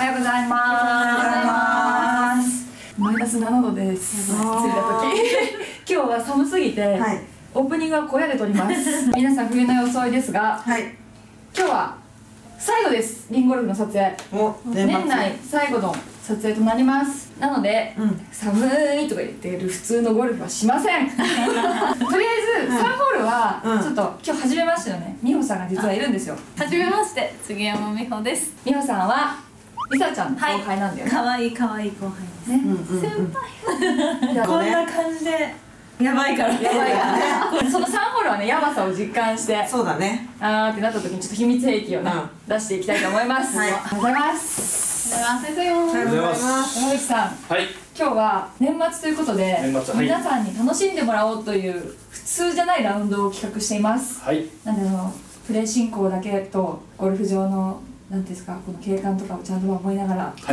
おはようございます。マイナス7度です。今日は寒すぎてオープニングは小屋で撮ります。皆さん冬の装いですが、今日は最後です。リンゴルフの撮影。年内最後の撮影となります。なので、寒いとか言ってる普通のゴルフはしません。とりあえず3ホールはちょっと今日初めましてのね、美穂さんが実はいるんですよ。初めまして、杉山美穂です。美穂さんはリサちゃんの後輩なんだよね。可愛い可愛い後輩ですね。先輩。こんな感じで。やばいからその3ホールはね、やばさを実感して、そうだね、あーってなった時にちょっと秘密兵器をね出していきたいと思います。おはようございます。おはようございます。山口さん、今日は年末ということで皆さんに楽しんでもらおうという普通じゃないラウンドを企画しています。なのでプレー進行だけとゴルフ場のなんですか、この景観とかをちゃんと守りながらちゃ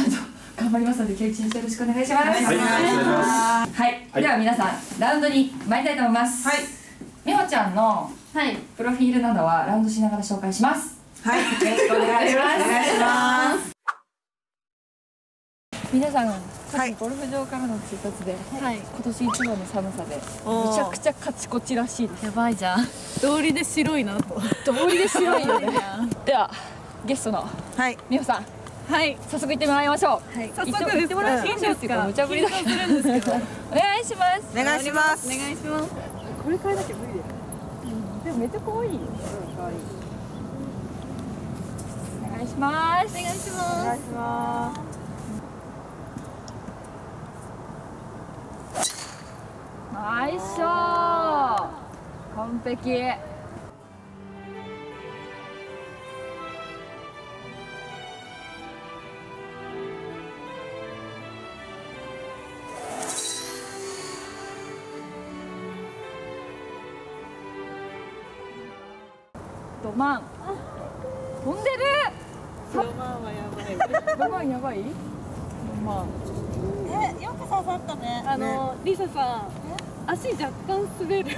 んと頑張りますので、ケイチンよろしくお願いします。はい、では皆さんラウンドに参りたいと思います。はい。美穂ちゃんのプロフィールなどはラウンドしながら紹介します。はい、よろしくお願いします。お願いします。皆さん、さっきゴルフ場からの通達で、今年一番の寒さで、めちゃくちゃカチコチらしいです。やばいじゃん。道理で白いなと。道理で白いよね。ではゲストの美穂さん。はい、早速行ってもらいましょう。はい、早速行ってもらっていいんですか？無茶ぶりだけするんですけど。お願いします。お願いします。お願いします。これからだけ無理です。でもめっちゃ可愛い。可愛い。お願いします。お願いします。お願いします。ナイスショー。完璧。ドマン飛んでる。ドマンはやばい。ドマンやばい。ドマン。よく刺さったね。リサさん、足若干滑る。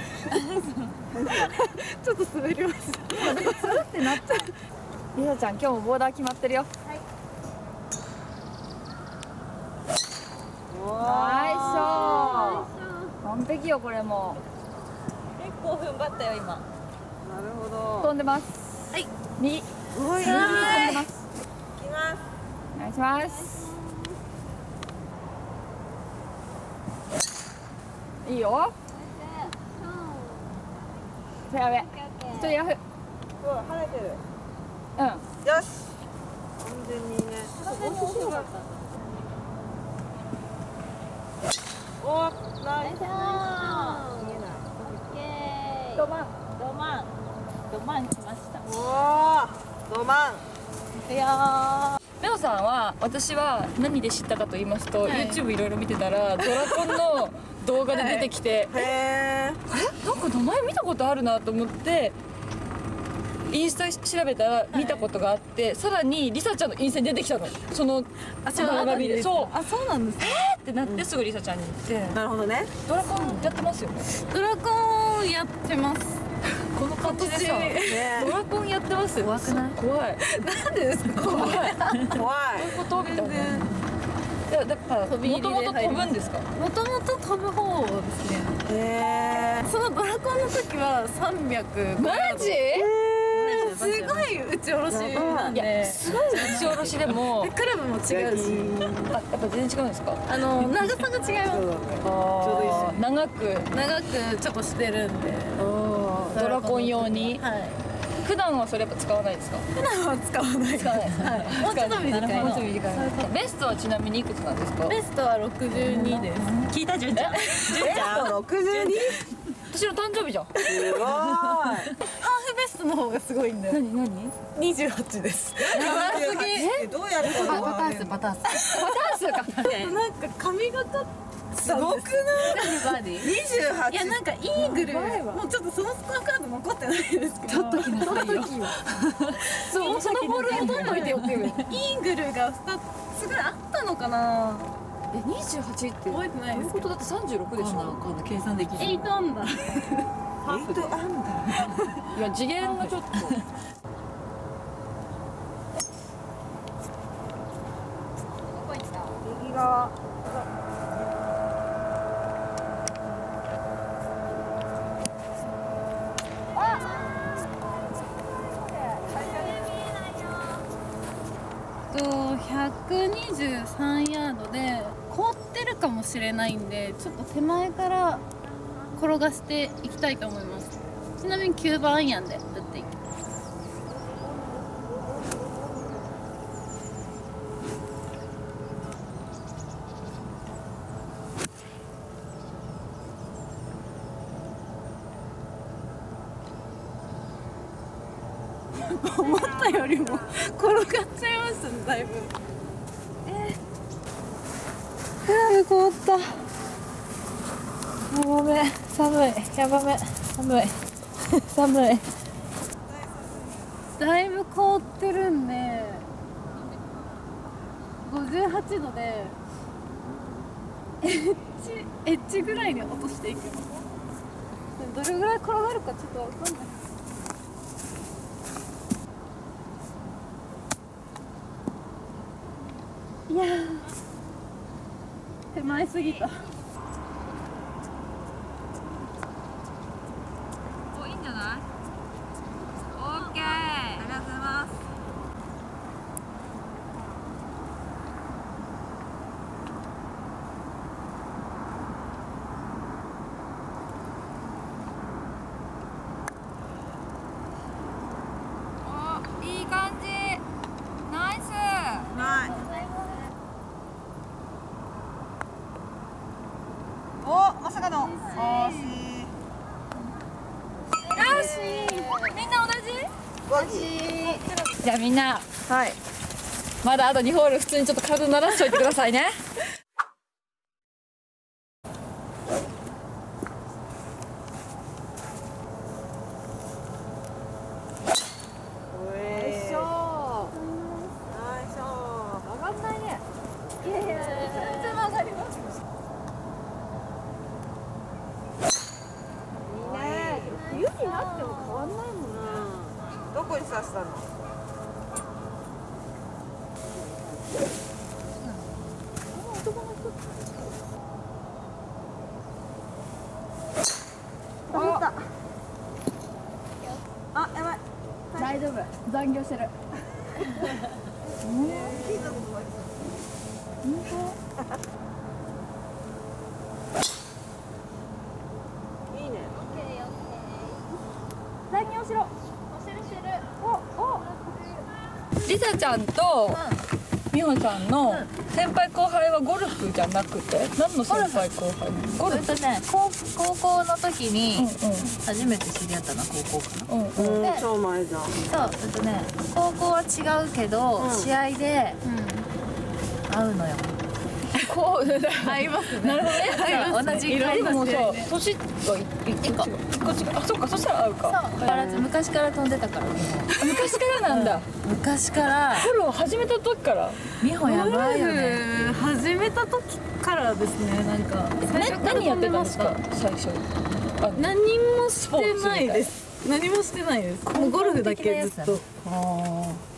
ちょっと滑りました。つるってなっちゃう。リサちゃん、今日もボーダー決まってるよ。はい。ナイス。完璧よこれも。結構踏ん張ったよ今。なるほど。飛んでます。はい。右。飛んでます。行きます。お願いします。いいよ。フェアウェイ。ちょっとヤフ。そう、晴れてる。うん。よし。完全にね。おお、ナイス。見えない。オッケー。ドマン。ドマン。ドマン来ました。おお、ドマン。いや。メオさんは、私は何で知ったかと言いますと、YouTube いろいろ見てたら、ドラコンの動画で出てきて。へえ。なんか名前見たことあるなと思って。インスタ調べたら、見たことがあって、さらにリサちゃんのインスタに出てきたの。その。あ、そうなんです。ってなって、すぐリサちゃんに言って。なるほどね。ドラコンやってますよね。ドラコンやってます。この感じでさ、ドラコンやってます。怖くない？怖い。なんでですか？怖い。怖い。どういうことみたいな。だからもともと飛ぶんですか？もともと飛ぶ方ですね。そのドラコンの時は300。マジ？すごい打ち下ろしなんで。すごい打ち下ろしでも。クラブも違うし。やっぱ全然違うんですか？長さが違います。ちょうどいいです。長くちょっとしてるんで。ドラコン用に。普段はそれやっぱ使わないですか？普段は使わない。もうちょっと短い。もうちょっと短い。ベストはちなみにいくつなんですか？ベストは62です。聞いたじゅんちゃん。ベスト62？私の誕生日じゃん。すごい。ハーフベストの方がすごいんだよ。何？28です。長すぎ。どうやったの？バタースか。なんか髪型。すごくない？28。いやなんかイーグル、もうちょっとそのスコアカード残ってないですけど。ちょっと気になるよ。そう、そのボールを取っといてよっていう。イーグルが2つぐらいあったのかな。え、28って覚えてないです。本当だって36でしょ。今度計算できる。8アンダー。8アンダー。いや次元がちょっと。側。123ヤードで凍ってるかもしれないんで、ちょっと手前から転がしていきたいと思います。ちなみに9番アイアンで打っていきます。思ったよりも転がっちゃいましたね、だいぶ。クラブ凍った。やばめ、寒い、やばめ、寒い、寒い。だいぶ凍ってるんで、58度でエッジぐらいに落としていく。どれぐらい転がるかちょっとわかんない。いやー、手前すぎた。お、いいんじゃない？オーケー、ありがとうございます。お、いい感じ。ナイス。ナイス。まさかのみんな同じ？じゃあみんな、はい、まだあと2ホール普通にちょっと体慣らしといてくださいね。どこに刺したの？あ、やばい。大丈夫。残業してる。聞いたことない。本当？りさちゃんとみほちゃんの先輩後輩はゴルフじゃなくて、何の先輩後輩？ゴルフね、高校の時に初めて知り合ったのは高校かな。超前じゃん。そう、ね、高校は違うけど試合で会うのよ。こう合いますね。なるほどね。同じ会話もそう。年が1個違う。あ、そっか、そしたら合うか。そう。昔から飛んでたから。昔からなんだ。昔から。フォロー始めた時から。美穂やばいよね。始めた時からですね。なんか。何やってますか最初。何もしてないです。何もしてないです。もうゴルフだけずっと。ああ。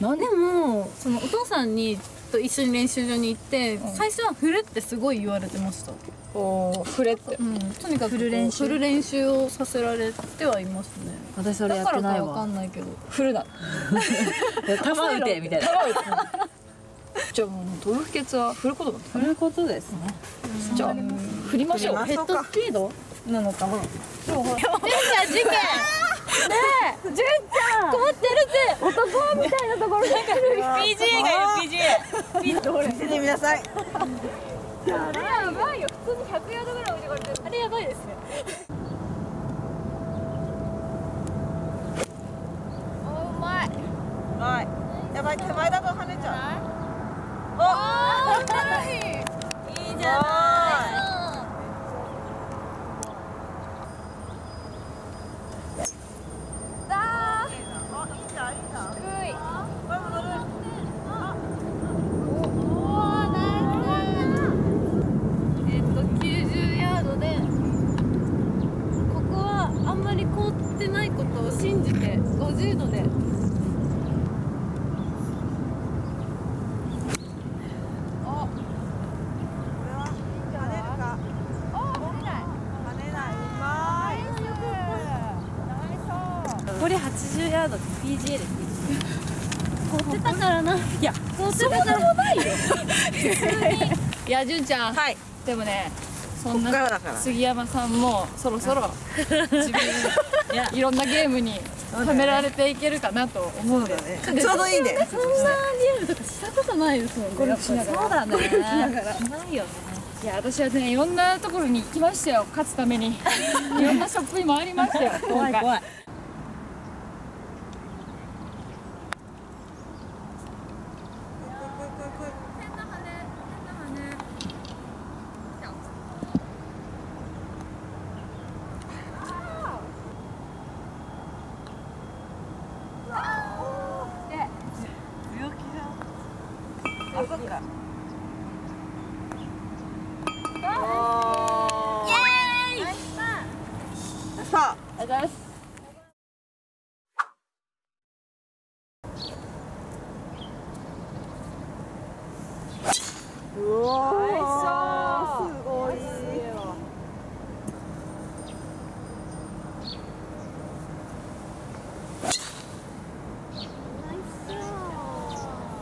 なんでもそのお父さんに。一緒に練習場に行って、うん、最初は振るってすごい言われてました。おお、振れって。うん、とにかく振る練習をさせられてはいますね。私それやってないわ。だからかわかんないけど。振るな。玉打てみたいな。じゃあもうドルフケツは振ることだ。振ることですね。じゃあ振りましょう。ヘッドスピードなのかな。そうほら。事件。ねえ、純ちゃん凍ってるって男みたいなところで PGA がいる。 PGA 見せてみなさい。あれやばいよ、普通に100ヤードぐらい置いてこれてる。あれやばいですね。お、うまい。うまい。やばい、手前だと跳ねちゃう。おお、いいじゃない。れ80ヤードって PGA です。持ってたからな。いや、持ってたから。いや、純ちゃん。はい。でもね、そんな杉山さんもそろそろ自分いろんなゲームにはめられていけるかなと思うので、ちょうどいいね。そんなゲームとかしたことないですもんね。これそうだね。ないよね。いや、私はね、いろんなところに行きましたよ、勝つために。いろんなショップに回りましたよ、今回。怖い。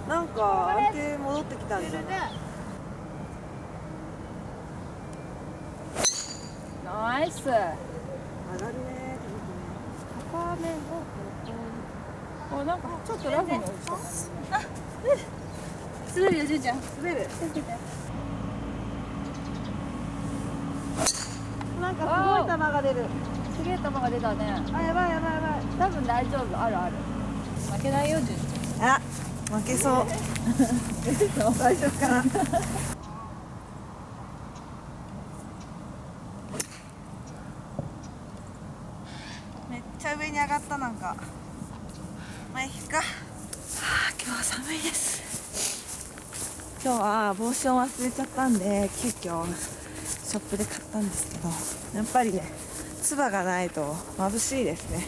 なんか安定戻ってきたんじゃない？ナイス。上がるね。高めを。あ、なんかちょっとラフに落ちた。滑るよ、じゅうちゃん。滑る。なんかすごい球が出る。すげえ球が出たね。あ、やばいやばいやばい。多分大丈夫。あるある。負けないよ、じゅうちゃん。あ。負けそう。大丈夫かな。めっちゃ上に上がったなんか。まあいいか。今日は寒いです。今日は帽子を忘れちゃったんで急遽ショップで買ったんですけど、やっぱりね、つばがないと眩しいですね。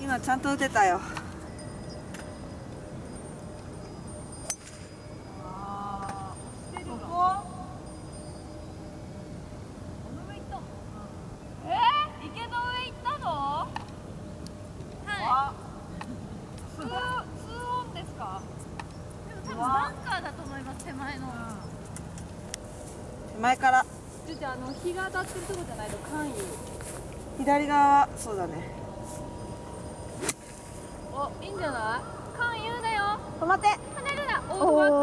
今ちゃんと打てたよ。手前から。ちょっと日が当たってるとこじゃないと簡易。左側、そうだね。お、いいんじゃない？間遊だよ。止まって。跳ねるな。お、止まっ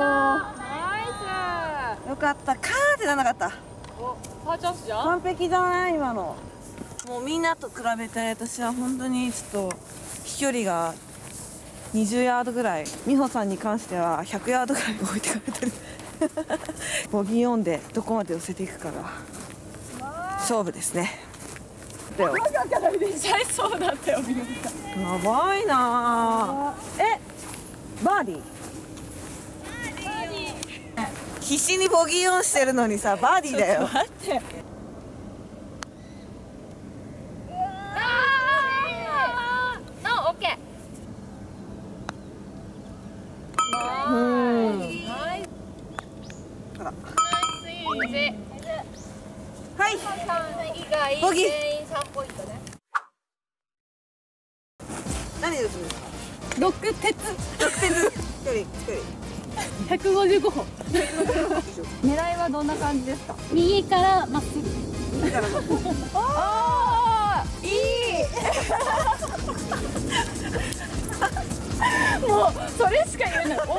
た。ナイス。よかった。カーってならなかった。お、パーチャンスじゃん。完璧だな今の。もうみんなと比べて私は本当にちょっと飛距離が20ヤードぐらい。美穂さんに関しては100ヤードぐらい置いてかれてる。ボギーオンでどこまで寄せていくかが勝負ですね。だよ。そうだったよ。やばいな。え、バーディー。必死にボギーオンしてるのにさ、バーディーだよ。待って。ノー、オッケー。はい。ボギー。何ですか？六鉄。一人。155歩。狙いはどんな感じですか？右からまっすぐ。ああ、いい。もうそれしか言えない。おお。